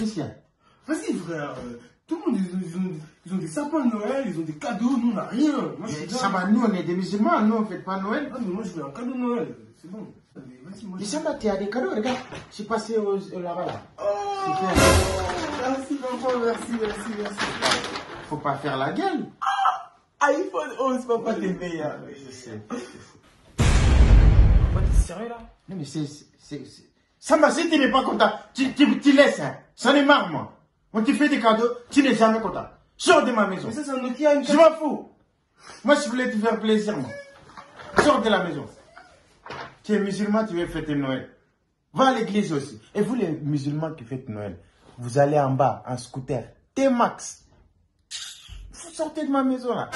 Qu'est-ce qu'il y a? Vas-y, frère. Tout le monde, ils ont des sapins de Noël, ils ont des cadeaux, nous on n'a rien. Moi, nous on est des musulmans, nous on ne fait pas Noël. Ah, mais moi je veux un cadeau de Noël, c'est bon. Mais Samba, tu as des cadeaux, regarde. Je suis passé là-bas. Là. Oh, merci, papa, merci. Faut pas faire la gueule. Ah, iPhone 11, papa, t'es meilleur. Papa, t'es sérieux là? Non, mais c'est. Samba, si tu n'es pas content, tu laisses, hein. Ça n'est marre, moi. On te fait des cadeaux, tu n'es jamais content. Sors de ma maison. Mais ça, c'est un Nokia, une carte. Je m'en fous. Moi, je voulais te faire plaisir, moi. Sors de la maison. Tu es musulman, tu veux fêter Noël. Va à l'église aussi. Et vous, les musulmans qui fêtent Noël, vous allez en bas, en scooter. T-Max. Vous sortez de ma maison, là.